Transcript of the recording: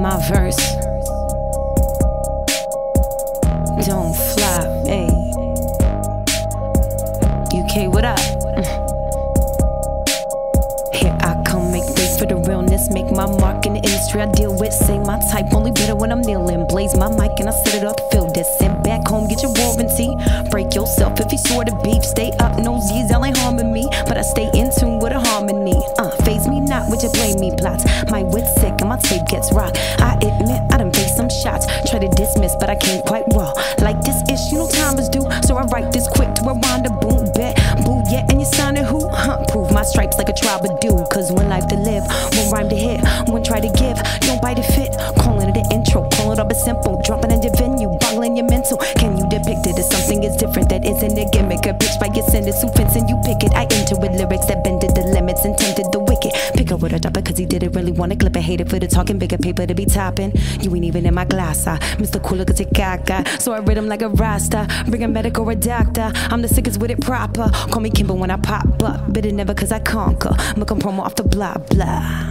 my verse. Don't fly, ayy. UK, what up? Here I come, make space for the realness, make my mark in the industry I deal with. Say my type, only better when I'm kneeling. Blaze my mic and I set it up, feel this. Send back home, get your warranty. Break yourself if you sure to beef. Stay up, no Z's, y'all ain't harming me. But I stay in tune with a harmony. Faze me not, would you blame me plots? My wit's sick and my tape gets rocked. I admit I done faced some shots. Try to dismiss, but I can't quite raw. Like this issue, no time is due. So I write this quick to rewind a boom bet. Boo, yeah, and you're signing who? Prove my stripes like a troubadour. Cause one life to live, one rhyme to hit, one try to give, nobody fit. Calling it an intro, call it up a simple. Dropping in your venue, boggling your mental. Can you depict it as something is different that isn't a gimmick? A bitch by your sentence who fence and you pick it. I enter with lyrics that bended the limits and tempted the wicked. Pick up with a dropper cause he didn't really want to clip it. Hated for the talking, bigger paper to be topping. You ain't even in my glass, Mr. Cooler cause it caca. So I read him like a rasta, bring a medic or a doctor. I'm the sickest with it proper. Call me Kimber when I pop up, but it never cause I conquer. Make 'em promo off the blah blah.